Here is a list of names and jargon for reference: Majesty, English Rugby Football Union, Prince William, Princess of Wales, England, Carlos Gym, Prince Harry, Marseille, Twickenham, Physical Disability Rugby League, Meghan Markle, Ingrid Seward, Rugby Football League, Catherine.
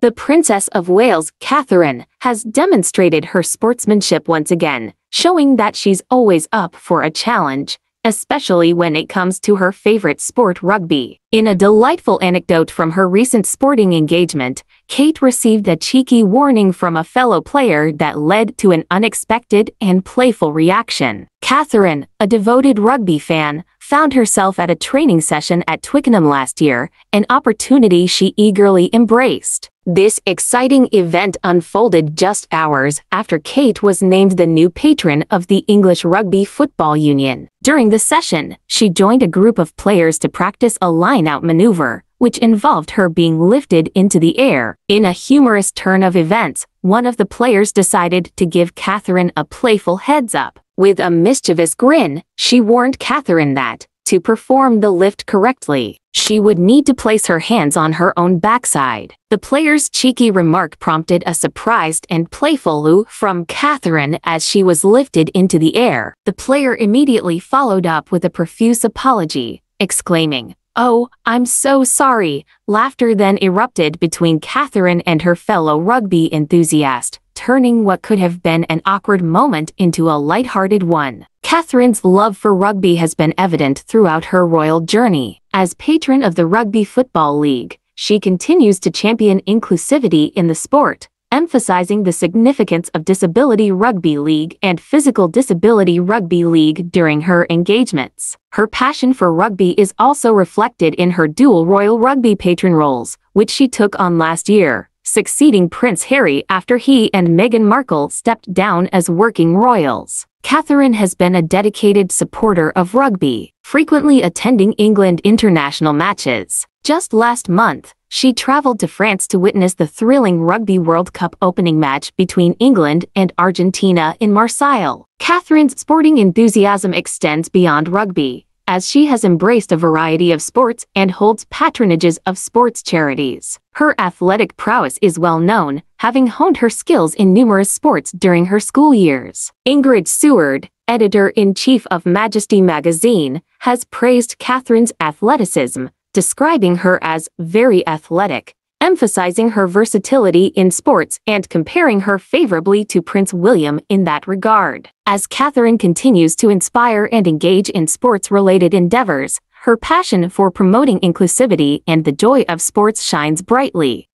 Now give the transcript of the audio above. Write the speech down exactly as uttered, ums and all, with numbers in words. The Princess of Wales, Catherine, has demonstrated her sportsmanship once again, showing that she's always up for a challenge, especially when it comes to her favorite sport, rugby. In a delightful anecdote from her recent sporting engagement, Kate received a cheeky warning from a fellow player that led to an unexpected and playful reaction. Catherine, a devoted rugby fan, found herself at a training session at Twickenham last year, an opportunity she eagerly embraced. This exciting event unfolded just hours after Kate was named the new patron of the English Rugby Football Union. During the session, she joined a group of players to practice a line-out maneuver, which involved her being lifted into the air. In a humorous turn of events, one of the players decided to give Catherine a playful heads-up. With a mischievous grin, she warned Catherine that, to perform the lift correctly, she would need to place her hands on her own backside. The player's cheeky remark prompted a surprised and playful "ooh" from Catherine as she was lifted into the air. The player immediately followed up with a profuse apology, exclaiming, "Oh, I'm so sorry." Laughter then erupted between Catherine and her fellow rugby enthusiast, turning what could have been an awkward moment into a lighthearted one. Catherine's love for rugby has been evident throughout her royal journey. As patron of the Rugby Football League, she continues to champion inclusivity in the sport, emphasizing the significance of Disability Rugby League and Physical Disability Rugby League during her engagements. Her passion for rugby is also reflected in her dual royal rugby patron roles, which she took on last year, succeeding Prince Harry after he and Meghan Markle stepped down as working royals. Catherine has been a dedicated supporter of rugby, frequently attending England international matches. Just last month, she traveled to France to witness the thrilling Rugby World Cup opening match between England and Argentina in Marseille. Catherine's sporting enthusiasm extends beyond rugby, as she has embraced a variety of sports and holds patronages of sports charities. Her athletic prowess is well known, having honed her skills in numerous sports during her school years. Ingrid Seward, editor-in-chief of Majesty magazine, has praised Catherine's athleticism, describing her as very athletic, emphasizing her versatility in sports and comparing her favorably to Prince William in that regard. As Catherine continues to inspire and engage in sports-related endeavors, her passion for promoting inclusivity and the joy of sports shines brightly.